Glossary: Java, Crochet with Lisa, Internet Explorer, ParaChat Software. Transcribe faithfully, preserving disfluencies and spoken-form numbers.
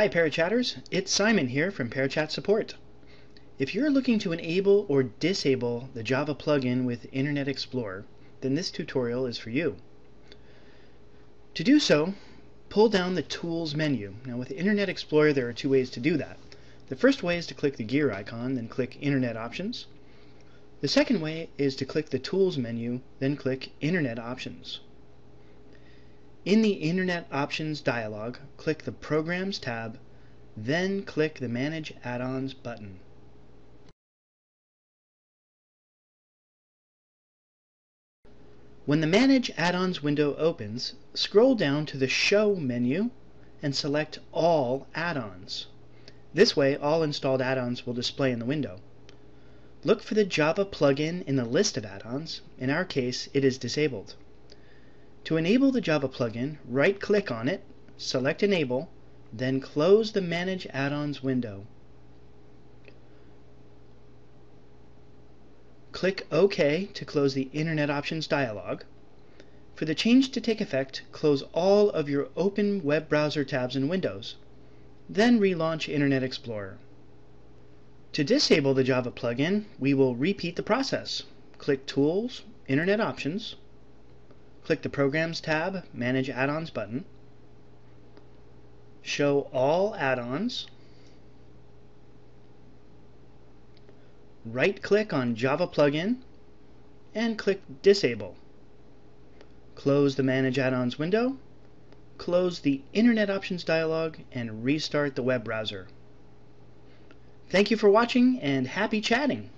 Hi ParaChatters, it's Simon here from ParaChat Support. If you're looking to enable or disable the Java plugin with Internet Explorer, then this tutorial is for you. To do so, pull down the Tools menu. Now with Internet Explorer there are two ways to do that. The first way is to click the gear icon, then click Internet Options. The second way is to click the Tools menu, then click Internet Options. In the Internet Options dialog, click the Programs tab, then click the Manage Add-ons button. When the Manage Add-ons window opens, scroll down to the Show menu and select All Add-ons. This way, all installed add-ons will display in the window. Look for the Java plugin in the list of add-ons. In our case, it is disabled. To enable the Java plugin, right-click on it, select Enable, then close the Manage Add-ons window. Click OK to close the Internet Options dialog. For the change to take effect, close all of your open web browser tabs and windows. Then relaunch Internet Explorer. To disable the Java plugin, we will repeat the process. Click Tools, Internet Options, click the Programs tab, Manage Add-ons button, Show All Add-ons, right-click on Java Plugin, and click Disable. Close the Manage Add-ons window, close the Internet Options dialog, and restart the web browser. Thank you for watching, and happy chatting!